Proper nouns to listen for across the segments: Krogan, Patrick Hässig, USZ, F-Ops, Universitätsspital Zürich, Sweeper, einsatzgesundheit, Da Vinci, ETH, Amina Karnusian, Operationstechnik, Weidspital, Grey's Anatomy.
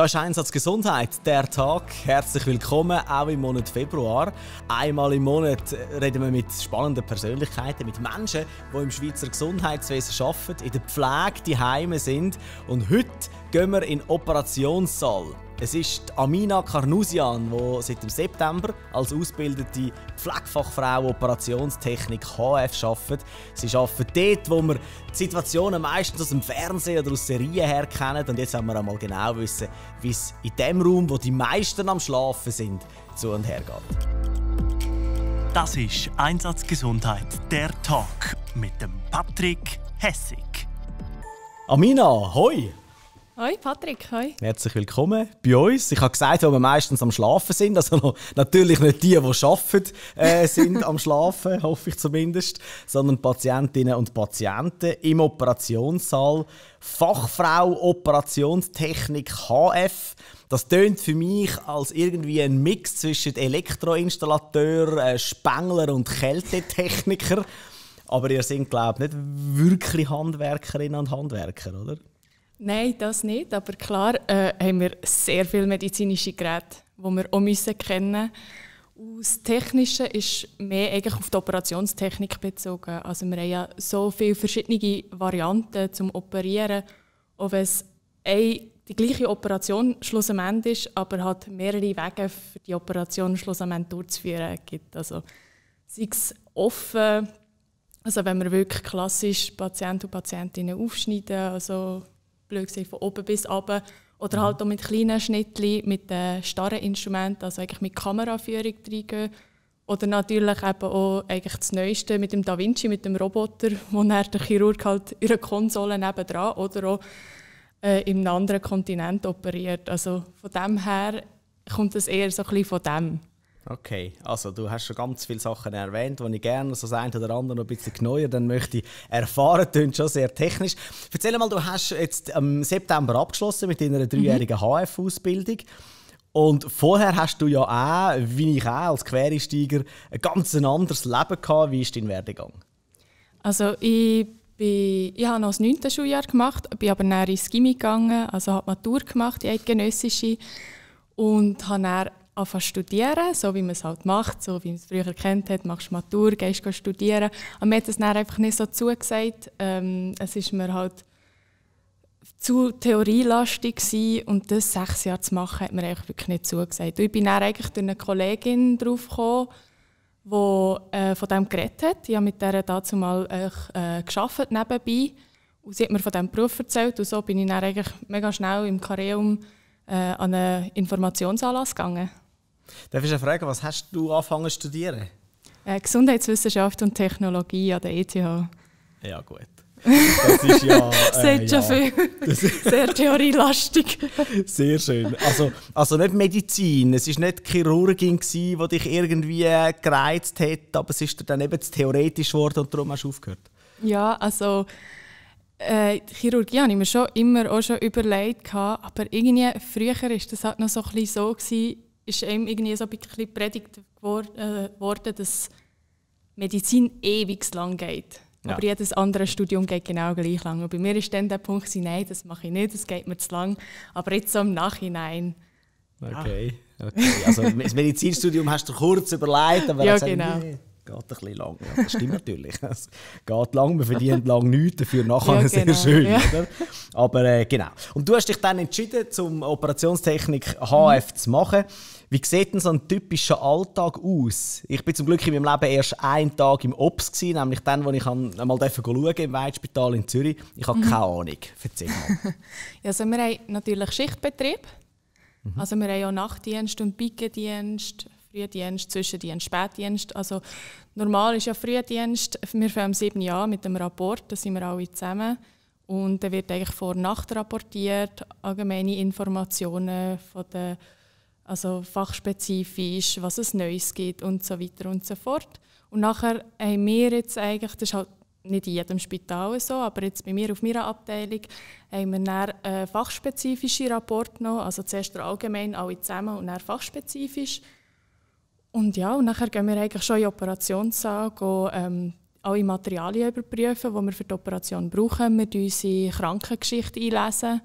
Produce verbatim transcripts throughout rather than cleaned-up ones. Das ist Einsatzgesundheit, der Tag. Herzlich willkommen, auch im Monat Februar. Einmal im Monat reden wir mit spannenden Persönlichkeiten, mit Menschen, die im Schweizer Gesundheitswesen arbeiten, in der Pflege die Heime sind. Und heute gehen wir in den Operationssaal. Es ist Amina Karnusian, die seit dem September als ausgebildete Pflegefachfrau Operationstechnik H F arbeitet. Sie arbeitet dort, wo wir die Situationen meistens aus dem Fernsehen oder aus Serien her kennen. Und jetzt haben wir einmal genau wissen, wie es in dem Raum, wo die meisten am Schlafen sind, zu und her geht. Das ist Einsatzgesundheit, der Talk mit dem Patrick Hässig. Amina, hoi! Hoi Patrick, hoi. Herzlich willkommen bei uns. Ich habe gesagt, wo wir meistens am Schlafen sind, also noch, natürlich nicht die, die arbeiten, äh, sind am Schlafen, hoffe ich zumindest, sondern Patientinnen und Patienten im Operationssaal. Fachfrau Operationstechnik H F. Das tönt für mich als irgendwie ein Mix zwischen Elektroinstallateur, äh, Spengler und Kältetechniker. Aber ihr seid, glaube ich, nicht wirklich Handwerkerinnen und Handwerker, oder? Nein, das nicht. Aber klar äh, haben wir sehr viele medizinische Geräte, die wir auch müssen kennen. Das Technische ist mehr eigentlich auf die Operationstechnik bezogen. Also wir haben ja so viele verschiedene Varianten zum Operieren, auch wenn es eine, die gleiche Operation schlussendlich ist, aber hat mehrere Wege für die Operation schlussendlich durchzuführen gibt. Also sei es offen, also wenn wir wirklich klassisch Patienten und Patientinnen aufschneiden, also von oben bis runter. Oder halt auch mit kleinen Schnittchen, mit äh, starren Instrumenten, also eigentlich mit Kameraführung reingehen. Oder natürlich eben auch eigentlich das Neueste mit dem Da Vinci, mit dem Roboter, wo der Chirurg halt in einer Konsole nebendran oder auch äh, in einem anderen Kontinent operiert. Also von dem her kommt es eher so ein bisschen von dem. Okay, also du hast schon ganz viele Sachen erwähnt, die ich gerne so das eine oder andere noch ein bisschen genauer dann möchte ich erfahren. Das klingt schon sehr technisch. Erzähl mal, du hast jetzt im September abgeschlossen mit deiner dreijährigen mhm. H F-Ausbildung. Und vorher hast du ja auch, wie ich auch als Quereinsteiger, ein ganz anderes Leben gehabt. Wie ist dein Werdegang? Also ich, bin, ich habe noch das neunte Schuljahr gemacht, bin aber dann ins Gymi gegangen, also habe Matur gemacht, die eidgenössische, und habe dann anfangen zu studieren, so wie man es halt macht, so wie man es früher kennt hat, machst Matur, gehst studieren. Und mir hat es dann einfach nicht so zugesagt. Ähm, es ist mir halt zu theorielastig gewesen, und das sechs Jahre zu machen, hat mir eigentlich wirklich nicht zugesagt. Und ich bin dann eigentlich durch eine Kollegin drauf gekommen, die äh, von dem geredet hat. Ich habe mit der dazu mal äh, gearbeitet nebenbei, und sie hat mir von diesem Beruf erzählt, und so bin ich dann eigentlich mega schnell im Kareum äh, an einen Informationsanlass gegangen. Darf ich fragen, was hast du angefangen zu studieren? Äh, Gesundheitswissenschaft und Technologie an der E T H. Ja gut, das ist ja, äh, ja. Schon viel. Sehr theorielastig. Sehr schön. Also, also nicht Medizin, es war nicht die Chirurgin, die dich irgendwie gereizt hat, aber es ist dann eben zu theoretisch geworden und darum hast du aufgehört. Ja, also Äh, die Chirurgie habe ich mir schon immer auch schon überlegt, aber irgendwie früher war das halt noch so ein bisschen so gewesen, ist einem irgendwie so ein bisschen predigt worden, dass Medizin ewig lang geht. Ja. Aber jedes andere Studium geht genau gleich lang. Und bei mir war dann der Punkt, nein, das mache ich nicht, das geht mir zu lang. Aber jetzt so im Nachhinein. Okay, ja. Okay. Also das Medizinstudium hast du kurz überlegt, aber ja, genau. Gesagt, nee, geht ein bisschen lang. Ja, das stimmt natürlich. Es geht lang, man verdient lang nichts, dafür nachher ja, genau. Sehr schön. Ja. Oder? Aber äh, genau. Und du hast dich dann entschieden, um Operationstechnik H F mhm. zu machen. Wie sieht denn so ein typischer Alltag aus? Ich war zum Glück in meinem Leben erst einen Tag im Ops gewesen, nämlich dann, als ich einmal schauen durfte, im Weidspital in Zürich. Ich habe mhm. keine Ahnung. Erzähl mal. Also wir haben natürlich Schichtbetrieb. Mhm. Also wir haben auch Nachtdienst und Pikendienst. Frühdienst, Zwischendienst, Spätdienst. Also normal ist ja Frühdienst. Wir fangen um sieben Uhr an mit dem Rapport, da sind wir alle zusammen. Und dann wird eigentlich vor Nacht rapportiert, allgemeine Informationen, von der, also fachspezifisch, was es Neues gibt und so weiter und so fort. Und nachher haben wir jetzt eigentlich, das ist halt nicht in jedem Spital so, aber jetzt bei mir auf meiner Abteilung haben wir dann einen fachspezifischen Rapport noch, also zuerst allgemein alle zusammen und dann fachspezifisch. Und ja, und nachher gehen wir eigentlich schon in die Operationssaal, gehen, ähm, alle Materialien überprüfen, die wir für die Operation brauchen. Wir lesen unsere Krankengeschichte einlesen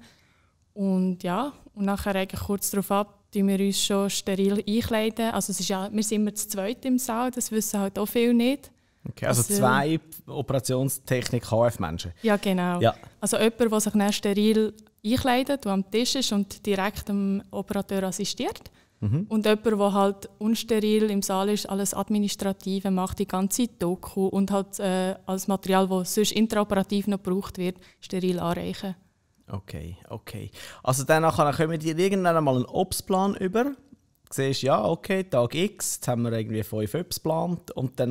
Und ja, und nachher eigentlich kurz darauf ab, die wir uns schon steril einkleiden. Also es ist ja, wir sind immer zu zweit im Saal, das wissen halt auch viele nicht. Okay, also, also zwei Operationstechnik-H F-Menschen. Ja, genau. Ja. Also jemand, der sich dann steril einkleidet, der am Tisch ist und direkt dem Operateur assistiert. Mhm. Und jemand, der halt unsteril im Saal ist, alles Administrative macht, die ganze Doku und halt äh, als Material, das sonst intraoperativ noch gebraucht wird, steril anreichen. Okay, okay. Also danach kommen die irgendwann mal einen Ops-Plan über. Du siehst, ja, okay, Tag X, jetzt haben wir irgendwie fünf Ops geplant und dann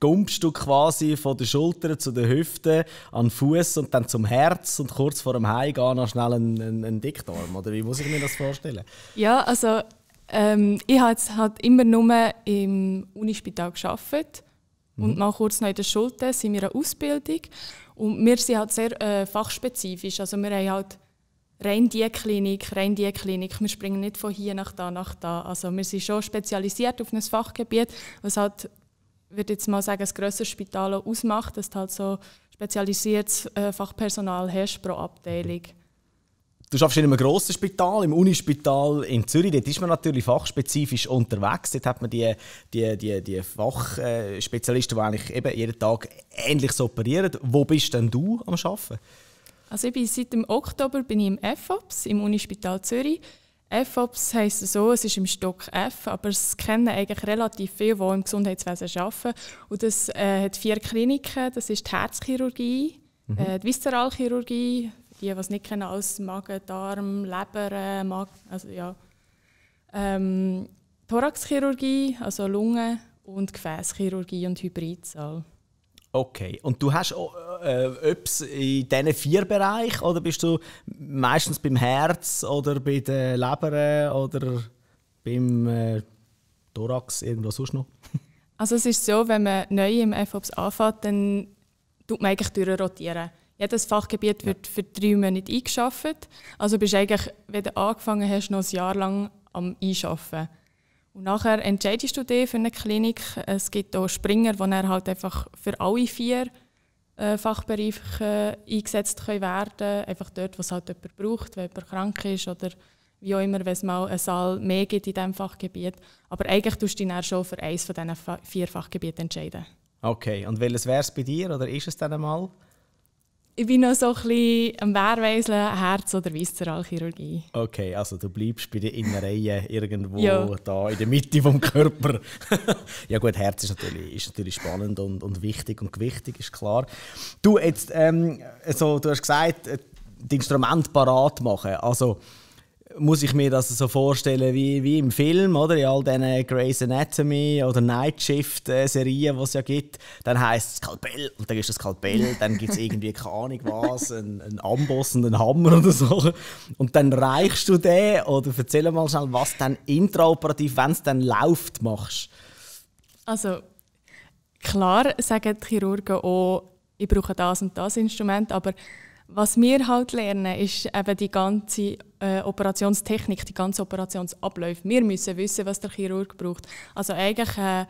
gumpst du quasi von der Schulter zu den Hüften an den Fuß und dann zum Herz und kurz vor dem Heimgehen noch schnell einen, einen, einen Diktarm, oder wie muss ich mir das vorstellen? Ja, also ähm, ich habe jetzt halt immer nur im Unispital gearbeitet. Und mal kurz nach der Schulte sind wir eine Ausbildung. Und wir sind halt sehr äh, fachspezifisch. Also wir haben halt rein die Klinik, rein die Klinik. Wir springen nicht von hier nach da, nach da. Also wir sind schon spezialisiert auf ein Fachgebiet, was halt, ich würde jetzt mal sagen, ein grösseres Spital ausmacht, dass du halt so spezialisiertes äh, Fachpersonal hast pro Abteilung. Du arbeitest in einem grossen Spital, im Unispital in Zürich. Dort ist man natürlich fachspezifisch unterwegs. Dort hat man die, die, die, die Fachspezialisten, die eigentlich eben jeden Tag ähnlich so operieren. Wo bist denn du am Arbeiten? Also ich bin seit dem Oktober bin ich im F-Ops, im Unispital Zürich. F-Ops heisst es so, es ist im Stock F, aber es kennen eigentlich relativ viele, die im Gesundheitswesen arbeiten. Und das äh, hat vier Kliniken. Das ist die Herzchirurgie, mhm. äh, die Viszeralchirurgie, die, die es nicht kennen, als Magen, Darm, Leber, Mag also ja. ähm, Thoraxchirurgie, also Lunge und Gefäßchirurgie und Hybridsaal. Okay, und du hast äh, Ops in diesen vier Bereichen oder bist du meistens beim Herz oder bei der Leber oder beim äh, Thorax, irgendwas sonst noch? Also es ist so, wenn man neu im F-Ops anfängt, dann tut man eigentlich durchrotieren. Jedes Fachgebiet wird für drei Monate eingeschafft. Also bist du eigentlich, wenn du angefangen hast, noch ein Jahr lang am Einschaffen. Und nachher entscheidest du dich für eine Klinik. Es gibt auch Springer, die dann halt einfach für alle vier äh, Fachbereiche eingesetzt werden können. Einfach dort, was halt jemand braucht, wenn jemand krank ist oder wie auch immer, wenn es mal einen Saal mehr gibt in diesem Fachgebiet. Aber eigentlich tust du dich dann schon für eines von diesen vier Fachgebieten entscheiden. Okay, und welches wäre es bei dir oder ist es dann einmal? Ich bin noch so ein bisschen am Wehrweiseln, Herz- oder Viszeralchirurgie. Okay, also du bleibst bei den Innereien irgendwo ja. Da in der Mitte des Körpers. Ja gut, Herz ist natürlich, ist natürlich spannend und, und wichtig und gewichtig, ist klar. Du, jetzt, ähm, also, du hast gesagt, das Instrument parat machen. Also, muss ich mir das so vorstellen wie, wie im Film, oder? In all diesen Grey's Anatomy oder Night Shift-Serien, die es ja gibt. Dann heisst es Skalpell, und dann ist das Skalpell, dann gibt es irgendwie keine Ahnung was, einen, einen Amboss und einen Hammer oder so. Und dann reichst du den, oder erzähl mal schnell, was du dann intraoperativ, wenn es dann läuft, machst. Also, klar sagen die Chirurgen auch, ich brauche das und das Instrument, aber was wir halt lernen, ist eben die ganze äh, Operationstechnik, die ganze Operationsabläufe. Wir müssen wissen, was der Chirurg braucht. Also eigentlich äh,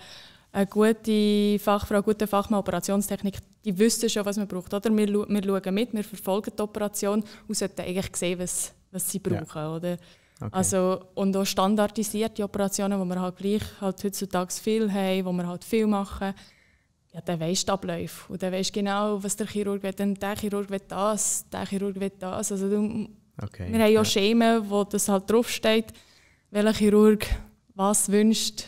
eine gute Fachfrau, gute Fachmann Operationstechnik, die wissen schon, was man braucht. Oder? Wir, wir schauen mit, wir verfolgen die Operation und sollten eigentlich sehen, was, was sie brauchen. Ja. Oder? Okay. Also, und auch standardisierte Operationen, die wir halt gleich halt heutzutage viel haben, wo wir halt viel machen. Ja, dann weisst du Abläufe und dann weisst genau, was der Chirurg will. Denn der Chirurg will das, der Chirurg will das. Also, du, okay. Wir haben ja Schemen, wo das halt draufsteht, welcher Chirurg was wünscht.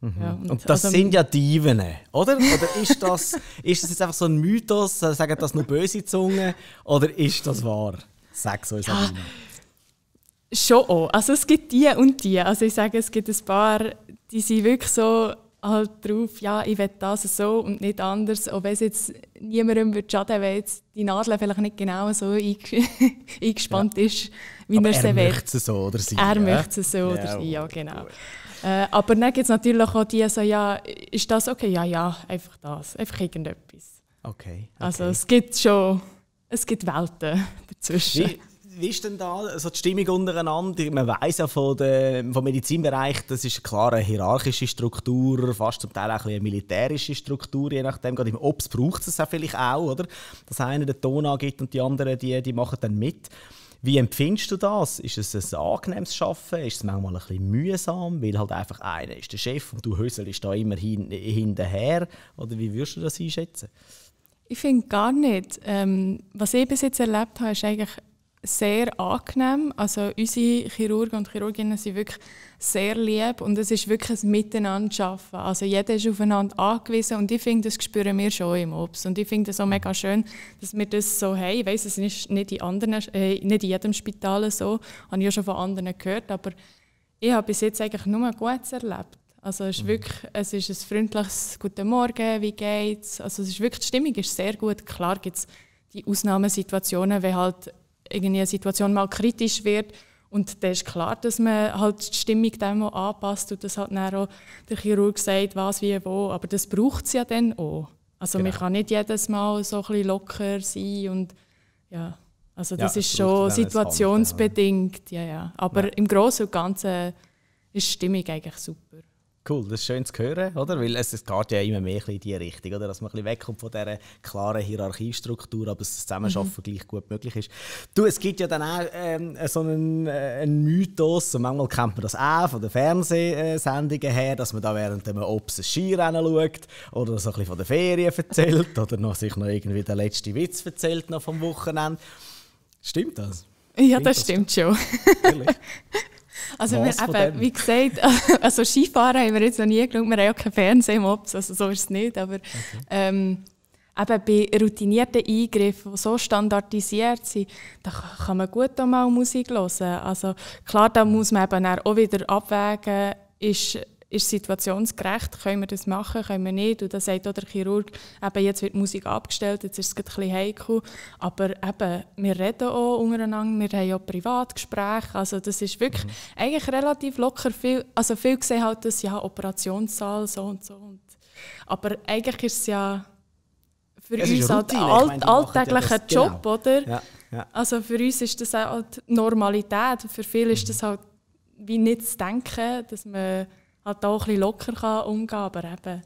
Mhm. Ja, und, und das also, sind ja Diven, oder? Oder ist das, ist das jetzt einfach so ein Mythos, sagen das nur böse Zungen, oder ist das wahr? Sag so, ja, Amina. Schon auch. Also es gibt die und die. Also ich sage, es gibt ein paar, die sind wirklich so halt drauf, ja, ich will das so und nicht anders. Auch wenn es jetzt niemandem schaden würde, wenn die Nadel vielleicht nicht genau so eingespannt ja. ist, wie man es will. Er möchte es so oder sie. Er ja? möchte es so ja, oder sie, ja, genau. Äh, aber dann gibt es natürlich auch die, so, ja, ist das okay? Ja, ja, einfach das. Einfach irgendetwas. Okay. Okay. Also es gibt schon, es gibt Welten dazwischen. Wie? Wie ist denn da also die Stimmung untereinander? Man weiss ja vom Medizinbereich, das ist klar eine hierarchische Struktur, fast zum Teil auch eine militärische Struktur, je nachdem. Gerade im Ops braucht es das ja vielleicht auch, oder? Dass einer den Ton angibt und die anderen die, die machen dann mit. Wie empfindest du das? Ist es ein angenehmes Arbeiten? Ist es manchmal ein bisschen mühsam, weil halt einfach einer ist der Chef und du höselst da immer hin, hinterher? Oder wie würdest du das einschätzen? Ich finde gar nicht. Ähm, was ich bis jetzt erlebt habe, ist eigentlich sehr angenehm. Also unsere Chirurgen und Chirurginnen sind wirklich sehr lieb und es ist wirklich ein Miteinander arbeiten. Also jeder ist aufeinander angewiesen und ich finde, das spüren wir schon im Ops. Und ich finde das auch mega schön, dass wir das so haben. Ich weiss, es ist nicht in, anderen, äh, nicht in jedem Spital so, habe ich ja schon von anderen gehört, aber ich habe bis jetzt eigentlich nur Gutes erlebt. Also es ist wirklich, es ist ein freundliches «Guten Morgen, wie geht's?» Also es ist wirklich, die Stimmung ist sehr gut. Klar gibt es die Ausnahmesituationen, wenn halt eine Situation mal kritisch wird und dann ist klar, dass man halt die Stimmung dem auch anpasst und das hat dann auch der Chirurg sagt, was, wie, wo. Aber das braucht es ja dann auch. Also genau. Man kann nicht jedes Mal so ein bisschen locker sein und ja, also das ja, ist schon situationsbedingt. Ja, ja. Aber ja. Im Großen und Ganzen ist die Stimmung eigentlich super. Cool, das ist schön zu hören, oder? Weil es, es geht ja immer mehr in die Richtung, oder? Dass man ein bisschen wegkommt von dieser klaren Hierarchiestruktur, aber dass das Zusammenarbeiten mhm. gleich gut möglich ist. Du, es gibt ja dann auch ähm, so einen, äh, einen Mythos, und manchmal kennt man das auch von den Fernsehsendungen her, dass man da während dem Ops ein Skirennen schaut oder so ein bisschen von den Ferien erzählt oder noch sich noch irgendwie den letzten Witz erzählt noch vom Wochenende. Stimmt das? Ja, stimmt das, das stimmt schon. Ehrlich? Also wir, eben, wie gesagt, also Skifahren haben wir jetzt noch nie geschaut, wir haben ja keinen Fernseher im Ops, also so ist es nicht. Aber okay. ähm, eben bei routinierten Eingriffen, die so standardisiert sind, da kann man gut auch mal Musik hören. Also klar, da muss man eben auch wieder abwägen, ist, ist situationsgerecht, können wir das machen, können wir nicht. Und da sagt auch der Chirurg, eben, jetzt wird die Musik abgestellt, jetzt ist es gerade ein bisschen heikel. Aber eben, wir reden auch untereinander, wir haben auch Privatgespräche. Also das ist wirklich mhm. eigentlich relativ locker. Viel, also viel gesehen halt das, ja, Operationssaal, so und so. Und, aber eigentlich ist es ja für es uns halt ein all, meine, alltäglicher ja das, Job, genau. Oder? Ja, ja. Also für uns ist das halt Normalität, für viele mhm. ist das halt wie nicht zu denken, dass man halt auch ein bisschen locker umgehen kann, aber eben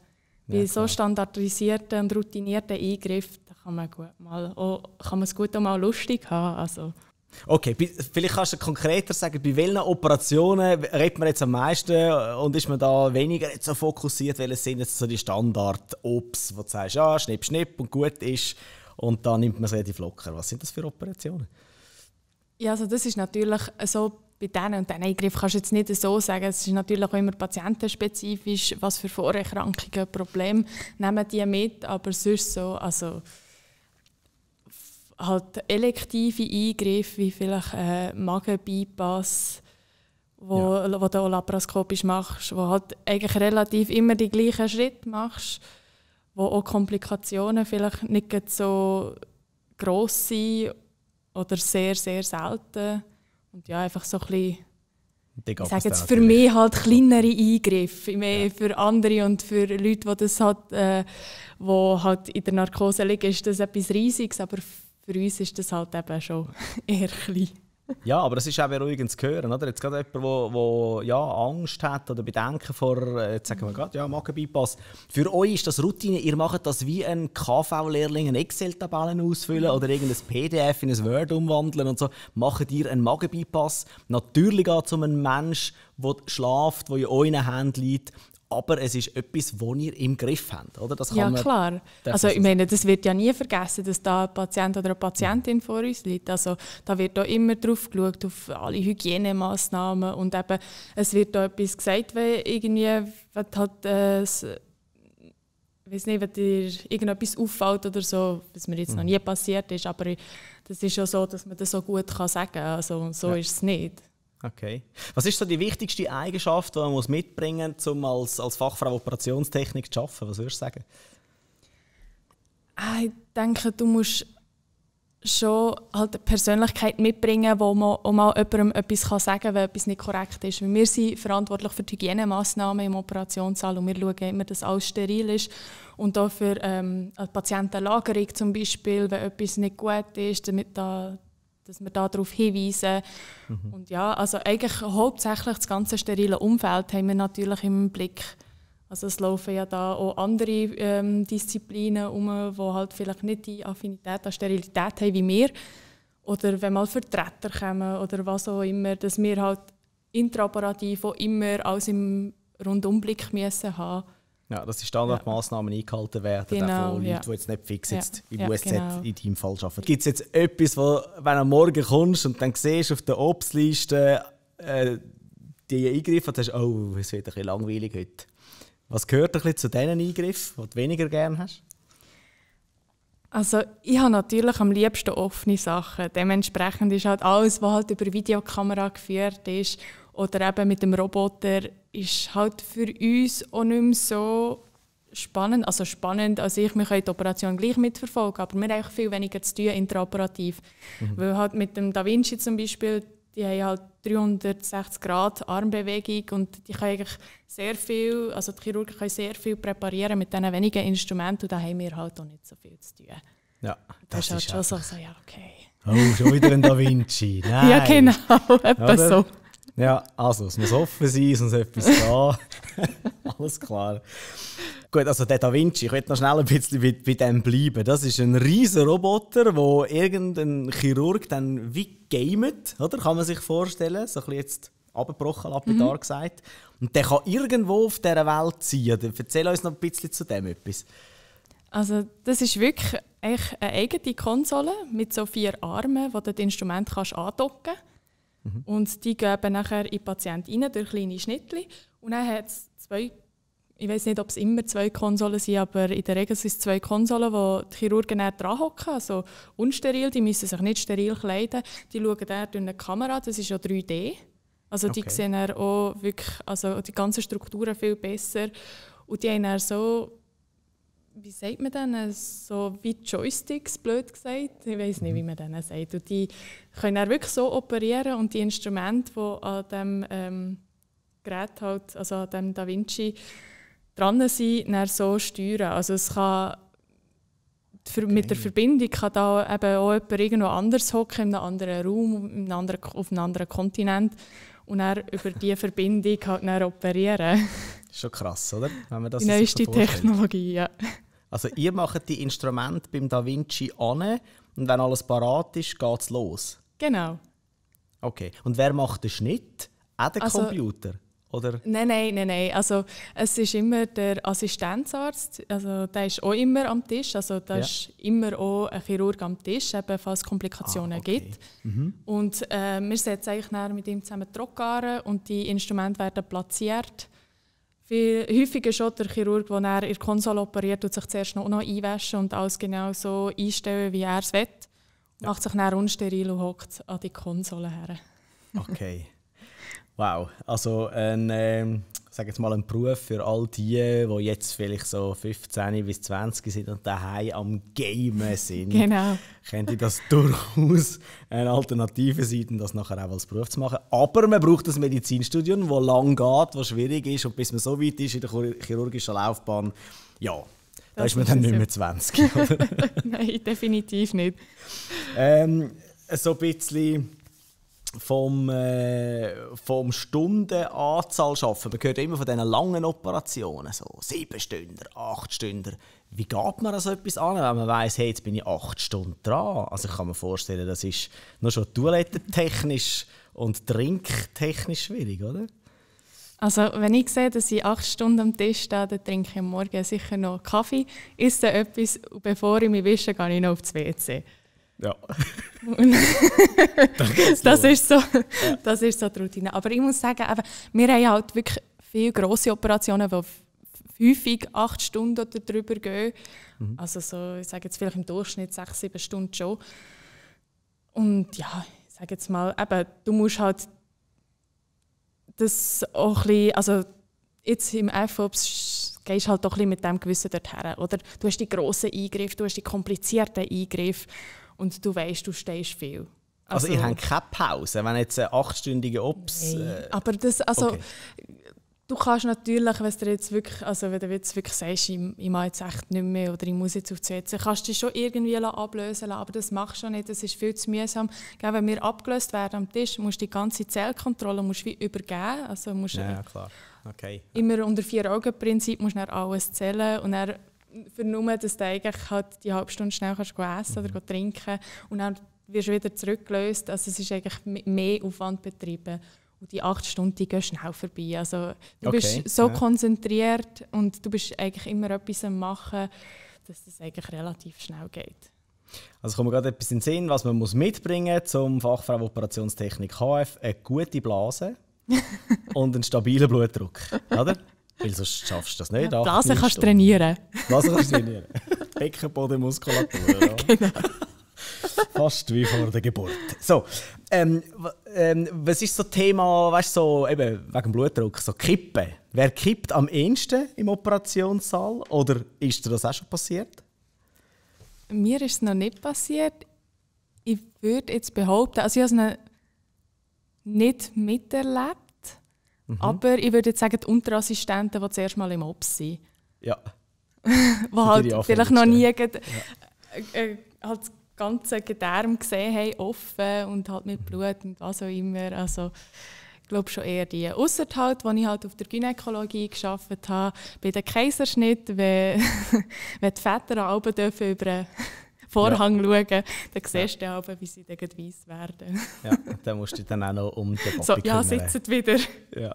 bei ja, so standardisierten und routinierten Eingriffen da kann man, gut mal, auch, kann man es gut auch mal lustig haben. Also. Okay, vielleicht kannst du konkreter sagen, bei welchen Operationen redet man jetzt am meisten und ist man da weniger jetzt so fokussiert, weil es sind jetzt so die Standard-Ops, wo du sagst, ja, schnipp, schnipp und gut ist und dann nimmt man es relativ locker. Was sind das für Operationen? Ja, also das ist natürlich so, bei diesen und diesen Eingriffen kannst du jetzt nicht so sagen. Es ist natürlich auch immer patientenspezifisch, was für Vorerkrankungen, Probleme nehmen die mit, aber sonst so, also halt elektive Eingriffe, wie vielleicht äh, Magen-Bypass, wo, ja. wo du auch laparoskopisch machst, wo halt eigentlich relativ immer die gleichen Schritte machst, wo auch Komplikationen vielleicht nicht so gross sind oder sehr, sehr selten. Und ja, einfach so ein bisschen, ich sage jetzt für mich halt kleinere Eingriffe, ja. Für andere und für Leute, die das halt, äh, wo halt in der Narkose liegen, ist das etwas Riesiges, aber für uns ist das halt eben schon eher klein. Ja, aber es ist auch beruhigend zu hören, oder? Jetzt gerade jemand, wo, wo ja, Angst hat oder Bedenken vor, jetzt sagen wir gerade, ja, Magen-Bypass. Für euch ist das Routine, ihr macht das wie ein K V-Lehrling, eine Excel-Tabellen ausfüllen oder irgendein P D F in ein Word umwandeln und so. Macht ihr einen Magen-Bypass? Natürlich geht es um einen Menschen, der schlaft, der in euren Händen liegt. Aber es ist etwas, das ihr im Griff habt, oder? Das kann ja, man klar. Also, ich meine, das wird ja nie vergessen, dass da ein Patient oder eine Patientin vor uns liegt. Also, da wird auch immer drauf geschaut, auf alle Hygienemaßnahmen. Und eben, es wird da etwas gesagt, wenn irgendwie, wenn halt, äh, ich weiß nicht, wenn dir irgendetwas auffällt oder so, was mir jetzt mhm. noch nie passiert ist. Aber das ist ja so, dass man das so gut kann sagen kann. Also, so ja. ist es nicht. Okay. Was ist so die wichtigste Eigenschaft, die man mitbringen muss, um als, als Fachfrau Operationstechnik zu arbeiten? Was würdest du sagen? Ich denke, du musst schon halt eine Persönlichkeit mitbringen, wo man auch mal jemandem etwas sagen kann, wenn etwas nicht korrekt ist. Wir sind verantwortlich für die Hygienemaßnahmen im Operationssaal und wir schauen immer, dass alles steril ist. Und auch für ähm, eine Patientenlagerung zum Beispiel, wenn etwas nicht gut ist, damit da dass wir darauf hinweisen. Mhm. Und ja, also eigentlich hauptsächlich das ganze sterile Umfeld haben wir natürlich im Blick. Also es laufen ja da auch andere ähm, Disziplinen um, die halt vielleicht nicht die Affinität an Sterilität haben wie wir. oder wenn mal Vertreter kommen oder was auch immer, dass wir halt intraoperativ auch immer alles im Rundumblick müssen haben. Ja, dass die Standardmaßnahmen ja. eingehalten werden, genau, von Leuten, ja. die jetzt nicht fix jetzt ja. im U S Z ja, genau. in deinem Fall arbeiten. Gibt es jetzt etwas, wo, wenn du am Morgen kommst und dann siehst auf der Ops-Liste äh, die Eingriffe und sagst, oh, es wird ein bisschen langweilig heute. Was gehört ein bisschen zu diesen Eingriffen, die du weniger gerne hast? Also ich habe natürlich am liebsten offene Sachen. Dementsprechend ist halt alles, was halt über Videokamera geführt ist oder eben mit dem Roboter, ist halt für uns auch nicht mehr so spannend. Also spannend, also ich, wir können die Operation gleich mitverfolgen, aber wir haben eigentlich viel weniger zu tun intraoperativ. Mhm. Weil halt mit dem Da Vinci zum Beispiel, die haben halt dreihundertsechzig Grad Armbewegung und die können eigentlich sehr viel, also die Chirurgen können sehr viel präparieren mit diesen wenigen Instrumenten und da haben wir halt auch nicht so viel zu tun. Ja, das, das ist halt schon so, so, ja okay. Oh, schon wieder ein Da Vinci, nein. Ja genau, etwa so. Ja, also es muss offen sein, sonst etwas da. Alles klar. Gut, also der Da Vinci, ich möchte noch schnell ein bisschen bei, bei dem bleiben. Das ist ein riesen Roboter, wo irgendein Chirurg dann wie gamet, oder? Kann man sich vorstellen, so ein bisschen jetzt abgebrochen, lapidar mhm. gesagt. Und der kann irgendwo auf dieser Welt sein. Erzähl uns noch ein bisschen zu dem etwas. Also das ist wirklich echt eine eigene Konsole mit so vier Armen, wo du das Instrument kannst andocken kannst. Mhm. Und die geben nachher in den Patienten rein durch kleine Schnittchen. Und dann hat es zwei, ich weiß nicht, ob es immer zwei Konsolen sind, aber in der Regel sind es zwei Konsolen, wo die Chirurgen dann dran hocken, also unsteril, die müssen sich nicht steril kleiden. Die schauen dann durch eine Kamera, das ist ja drei D. Also die okay. sehen dann auch wirklich, also die ganzen Strukturen viel besser. Und die haben dann so, wie sagt man denn, so wie Joysticks, blöd gesagt. Ich weiß nicht, wie man denen sagt. Und die können auch wirklich so operieren und die Instrumente, die an diesem ähm, Gerät, halt, also an dem Da Vinci, dran sind, dann so steuern. Also es kann okay. mit der Verbindung kann da eben auch jemand irgendwo anders hocken, in einem anderen Raum, in einem anderen, auf einem anderen Kontinent und dann über diese Verbindung halt dann operieren. Das ist schon krass, oder? Wenn man das die neueste so Technologie, ja. Also ihr macht die Instrumente beim Da Vinci an und wenn alles parat ist, geht es los? Genau. Okay. Und wer macht den Schnitt? Auch der also, Computer? Oder? Nein, nein, nein, nein. Also es ist immer der Assistenzarzt, also der ist auch immer am Tisch, also da ja. ist immer auch ein Chirurg am Tisch, eben, falls Komplikationen ah, okay. gibt. Mhm. Und äh, wir setzen eigentlich nachher mit ihm zusammen die Trockenare und die Instrumente werden platziert. Viel häufiger schon der Chirurg, der er in der Konsole operiert, und sich zuerst noch, noch einwaschen und alles genau so einstellen, wie er es will. Ja. Macht sich dann unsteril und hockt an die Konsole her. Okay. Wow. Also ein, äh, sag jetzt mal, ein Beruf für all die, die jetzt vielleicht so fünfzehn bis zwanzig sind und daheim am Gamen sind. Genau. Könnte das durchaus eine Alternative sein, um das nachher auch als Beruf zu machen. Aber man braucht ein Medizinstudium, das lang geht, das schwierig ist. Und bis man so weit ist in der chirurgischen Laufbahn, ja, da ist man dann nicht mehr zwanzig. Oder? Nein, definitiv nicht. Ähm, so ein bisschen... Vom, äh, vom Stundenanzahl arbeiten. Man hört immer von diesen langen Operationen, so sieben Stunden, acht Stunden. Wie geht man so etwas an, wenn man weiss, hey, jetzt bin ich acht Stunden dran? Also ich kann mir vorstellen, das ist nur schon toilettentechnisch und trinktechnisch schwierig, oder? Also wenn ich sehe, dass ich acht Stunden am Tisch stehe, dann trinke ich am Morgen sicher noch Kaffee, esse etwas und bevor ich mich wische, gehe ich noch aufs W C. Ja. das, ist so, das ist so die Routine. Aber ich muss sagen, wir haben halt wirklich viele grosse Operationen, die häufig acht Stunden oder darüber gehen. Mhm. Also so, ich sage jetzt vielleicht im Durchschnitt sechs, sieben Stunden schon. Und ja, ich sage jetzt mal, eben, du musst halt das auch ein bisschen, also jetzt im F-Ops gehst halt auch ein bisschen mit diesem Gewissen dorthin. Oder du hast die grossen Eingriffe, du hast die komplizierten Eingriffe. Und du weißt, du stehst viel. Also, also ich habe keine Pause, wenn jetzt eine achtstündige Ops... Nein, äh, aber das, also, okay. du kannst natürlich, wenn du jetzt wirklich, also wenn du jetzt wirklich sagst, ich, ich mache jetzt echt nicht mehr oder ich muss jetzt auf die Sätze, kannst du dich schon irgendwie ablösen lassen, aber das machst du nicht, das ist viel zu mühsam. Gell, wenn wir abgelöst werden am Tisch, musst du die ganze Zellkontrolle musst wie übergeben. Also musst ja, ja, klar. Okay. Immer unter Vier-Augen-Prinzip musst du dann alles zählen und dann, für nur, dass du eigentlich halt die halbe Stunde schnell kannst essen oder trinken kannst. Und dann wirst du wieder zurückgelöst. Also es ist eigentlich mehr Aufwand betrieben. Und die acht Stunden die gehen schnell vorbei. Also du okay. bist so ja. konzentriert und du bist eigentlich immer etwas am Machen, dass das eigentlich relativ schnell geht. Also kommt mir gerade etwas in den Sinn, was man muss mitbringen muss, um Fachfrau Operationstechnik H F eine gute Blase und einen stabilen Blutdruck. Oder? Weil sonst schaffst du das nicht. Ja, Blase kannst du trainieren. Blase kannst du trainieren. Beckenbodenmuskulatur. Ja. Genau. Fast wie vor der Geburt. So, ähm, ähm, was ist so Thema, weißt, so, eben wegen Blutdruck, so Kippen? Wer kippt am ehesten im Operationssaal? Oder ist dir das auch schon passiert? Mir ist es noch nicht passiert. Ich würde jetzt behaupten, also ich habe es nicht miterlebt, mhm. aber ich würde jetzt sagen, die Unterassistenten, die zuerst mal im Ops sind. Ja. Die halt vielleicht noch nie ja. äh, halt das ganze Gedärm gesehen haben, offen und halt mit Blut und was auch immer. Also, ich glaube schon eher die. Ausser halt, als ich halt auf der Gynäkologie gearbeitet habe, bei den Kaiserschnitten, wenn, wenn die Väter alle dürfen über den Vorhang ja. schauen, dann siehst du ja. dann, wie sie dann weiss werden. Ja, dann musst du dann auch noch um den Papi so, ja, sitzen wieder. Ja.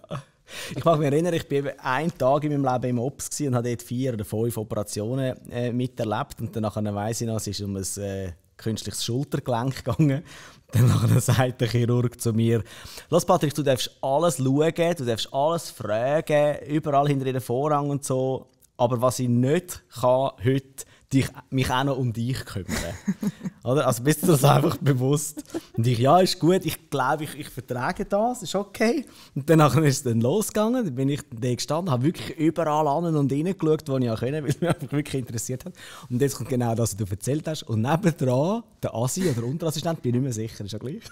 Ich mag mich erinnern, ich war einen Tag in meinem Leben im Ops und habe dort vier oder fünf Operationen äh, miterlebt. Und danach weiss ich noch, es ist um ein äh, künstliches Schultergelenk gegangen. Dann sagt der Chirurg zu mir: «Los Patrick, du darfst alles schauen, du darfst alles fragen, überall hinter den Vorhang und so. Aber was ich nicht kann heute, dich, mich auch noch um dich kümmern.» Oder? Also bist du das einfach bewusst? Und ich, ja, ist gut, ich glaube, ich, ich vertrage das, ist okay. Und danach ist es dann losgegangen, dann bin ich da gestanden, habe wirklich überall an und rein geschaut, wo ich auch konnte, weil es mich einfach wirklich interessiert hat. Und jetzt kommt genau das, was du erzählt hast. Und nebendran, der Assi oder der Unterassistent, bin ich nicht mehr sicher, ist ja gleich.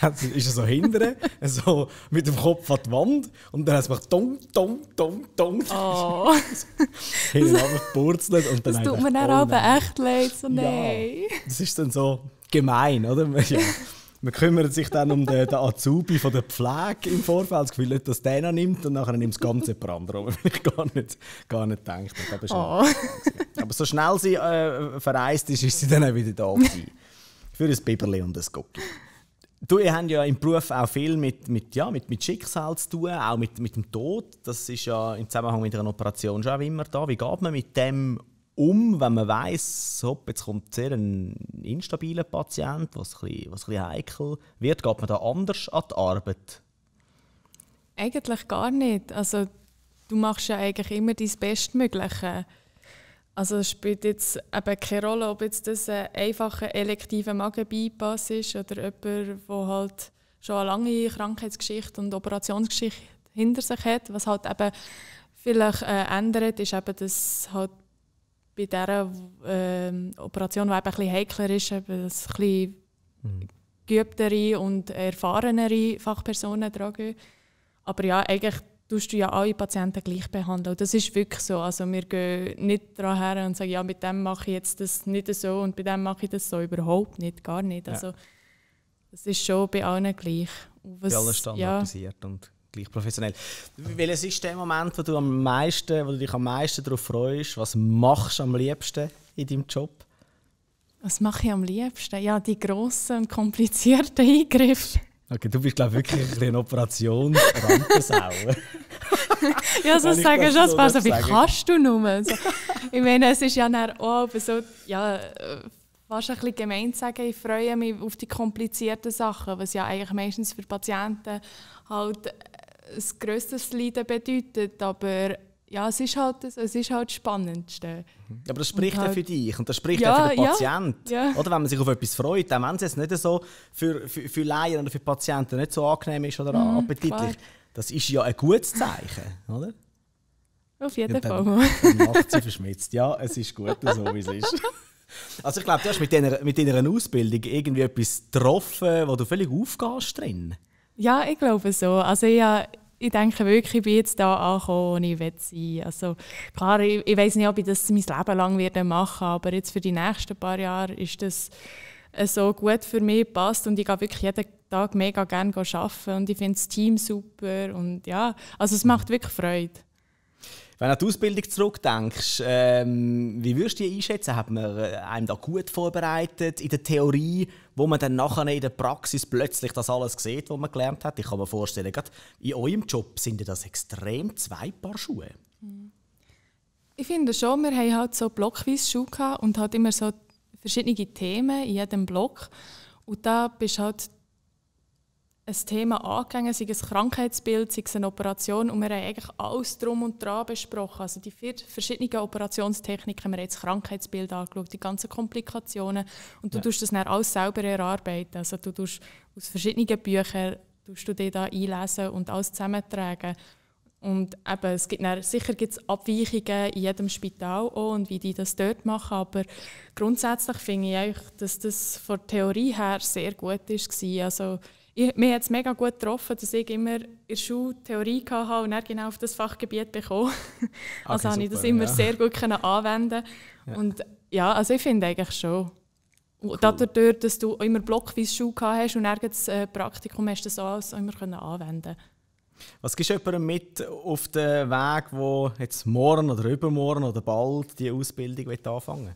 Dann ist er so hinten, so mit dem Kopf an die Wand und dann hat es mich dumm, dumm, dumm, dumm. Oh. Hinten abgepurzelt und dann einfach... Dann oh, aber echt leid, so nein. Ja, das ist dann so gemein, oder? Ja. Man kümmert sich dann um den, den Azubi von der Pflege im Vorfeld. Das Gefühl nicht, dass der noch nimmt und nachher nimmt das ganze Brand rum. Ich gar nicht, gar nicht gedacht. Oh. Aber so schnell sie äh, verreist ist, ist sie dann auch wieder da gewesen. Für ein Biberli und ein Gucki. Du, ihr habt ja im Beruf auch viel mit, mit, ja, mit, mit Schicksal zu tun, auch mit, mit dem Tod. Das ist ja im Zusammenhang mit einer Operation schon immer da. Wie geht man mit dem um, wenn man weiss, hopp, jetzt kommt sehr ein instabiler Patient, was ein bisschen, was ein bisschen heikel wird? Geht man da anders an die Arbeit? Eigentlich gar nicht. Also, du machst ja eigentlich immer dein Bestmögliche. Also, es spielt jetzt eben keine Rolle, ob jetzt das ein einfacher elektiver Magenbypass ist oder jemand, der halt schon eine lange Krankheitsgeschichte und Operationsgeschichte hinter sich hat. Was halt eben vielleicht äh, ändert, ist eben, dass halt bei dieser ähm, Operation, die eben ein bisschen heikler ist, eben dass ein bisschen mhm. geübtere und erfahrenere Fachpersonen tragen. Aber ja, eigentlich tust du ja alle Patienten gleich behandeln. Das ist wirklich so. Also wir gehen nicht daran her und sagen, ja, mit dem mache ich jetzt das nicht so und bei dem mache ich das so. Überhaupt nicht, gar nicht. Also ja. Das ist schon bei allen gleich. Was, bei allen standardisiert ja. und gleich professionell. Welches ist der Moment, wo du, am meisten, wo du dich am meisten darauf freust? Was machst du am liebsten in deinem Job? Was mache ich am liebsten? Ja, die grossen und komplizierten Eingriffe. Okay, du bist, glaube ich, wirklich eine Operationsrampensau. Ja, so sagen schon ein paar so, wie kannst du nur? So, ich meine, es ist ja dann auch so, ja, fast ein bisschen gemein zu sagen, ich freue mich auf die komplizierten Sachen, was ja eigentlich meistens für Patienten halt das grösste Leiden bedeutet, aber ja, es ist halt das, es ist halt das Spannendste. Aber das spricht ja halt für dich und das spricht ja, auch für den Patienten. Ja, ja. Oder wenn man sich auf etwas freut, auch wenn es jetzt nicht so für, für, für Laien oder für Patienten nicht so angenehm ist oder mhm, appetitlich, klar. Das ist ja ein gutes Zeichen, oder? Auf jeden Fall. Dann macht sie verschmitzt. Ja, es ist gut, so wie es ist. Also ich glaube, du hast mit deiner, mit deiner Ausbildung irgendwie etwas getroffen, wo du völlig aufgehst drin. Ja, ich glaube so. Also ich, ich denke wirklich, ich bin jetzt hier angekommen, wo ich sein will. Also, klar, ich, ich weiss nicht, ob ich das mein Leben lang werde machen, aber jetzt für die nächsten paar Jahre ist das so gut für mich, passt und ich gehe wirklich jeden Tag mega gerne arbeiten und ich finde das Team super und ja, also es macht wirklich Freude. Wenn du an die Ausbildung zurückdenkst, ähm, wie würdest du die einschätzen? Hat man einem da gut vorbereitet in der Theorie, wo man dann nachher in der Praxis plötzlich das alles sieht, was man gelernt hat? Ich kann mir vorstellen, gerade in eurem Job sind das extrem zwei Paar Schuhe. Ich finde schon, wir hatten halt so blockweise Schuhe und halt immer so verschiedene Themen in jedem Block. Und da bist halt ein Thema angegangen, sei es ein Krankheitsbild, sei es eine Operation, und wir haben eigentlich alles drum und dran besprochen. Also die vier verschiedenen Operationstechniken haben wir jetzt das Krankheitsbild angeschaut, die ganzen Komplikationen, und du ja. tust das dann alles selber erarbeiten. Also du tust aus verschiedenen Büchern tust du dir da einlesen und alles zusammentragen. Und eben, es gibt dann, sicher gibt es Abweichungen in jedem Spital auch und wie die das dort machen, aber grundsätzlich finde ich eigentlich, dass das von der Theorie her sehr gut war. Also Ich, mir hat es mega gut getroffen, dass ich immer in der Schule Theorie hatte und dann genau auf das Fachgebiet bekam. Also okay, konnte ich das immer ja. sehr gut anwenden. Ja. Und ja, also ich finde eigentlich schon. Cool. Dadurch, dass du immer blockweise Schule hast und nirgends äh, Praktikum hast, das alles auch immer anwenden. Was gibst du jemandem mit auf den Weg, wo jetzt morgen oder übermorgen oder bald die Ausbildung anfangen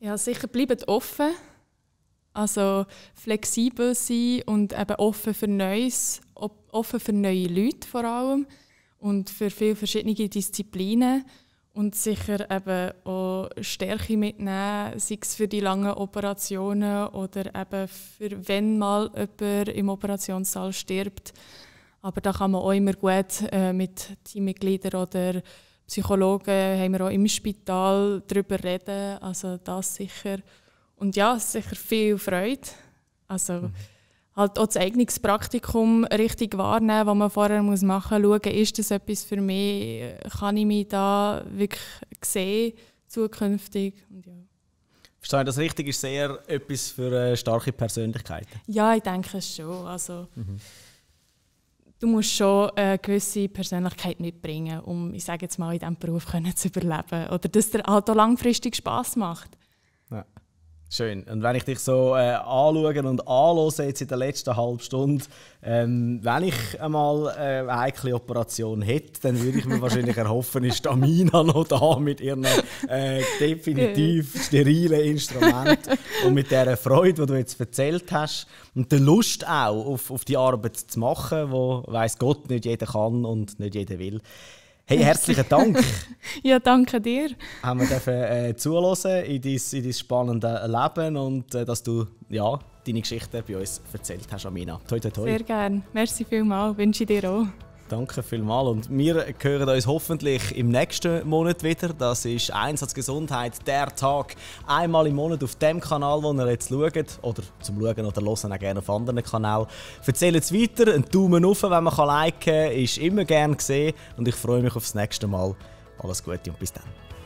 will? Ja, sicher bleibt offen. Also flexibel sein und eben offen für Neues, offen für neue Leute vor allem und für viele verschiedene Disziplinen. Und sicher eben auch Stärke mitnehmen, sei es für die langen Operationen oder eben für, wenn mal jemand im Operationssaal stirbt. Aber da kann man auch immer gut äh, mit Teammitgliedern oder Psychologen, haben wir auch im Spital, darüber reden. Also das sicher. Und ja, sicher viel Freude. Also mhm. halt auch das eigenes Praktikum richtig wahrnehmen, was man vorher machen muss. Schauen, ist das etwas für mich? Kann ich mich da wirklich sehen, zukünftig? Und ja. Verstehe ich das richtig? Ist sehr etwas für starke Persönlichkeiten? Ja, ich denke es schon. Also, mhm. du musst schon eine gewisse Persönlichkeit mitbringen, um, ich sage jetzt mal, in diesem Beruf können zu überleben. Oder dass dir halt auch langfristig Spass macht. Ja. Schön. Und wenn ich dich so äh, anschaue und anhöre jetzt in der letzten halben Stunde, ähm, wenn ich einmal äh, eine heikle Operation hätte, dann würde ich mir wahrscheinlich erhoffen, ist Amina noch da mit ihren äh, definitiv sterilen Instrumenten und mit dieser Freude, die du jetzt erzählt hast, und der Lust auch auf, auf die Arbeit zu machen, die, weiss Gott, nicht jeder kann und nicht jeder will. Hey, herzlichen Dank. Ja, danke dir. Haben wir dürfen äh, zuhören in dein, in dein spannende Leben und äh, dass du ja, deine Geschichte bei uns erzählt hast, Amina. Toi, toi, toi. Sehr gerne. Merci vielmals. Wünsche ich dir auch. Danke vielmals. Und wir hören uns hoffentlich im nächsten Monat wieder. Das ist Einsatzgesundheit, der Tag. Einmal im Monat auf dem Kanal, wo ihr jetzt schaut. Oder zum Schauen oder Hören auch gerne auf anderen Kanälen. Erzählt es weiter. Einen Daumen hoch, wenn man liken kann. Ist immer gerne gesehen. Und ich freue mich auf das nächste Mal. Alles Gute und bis dann.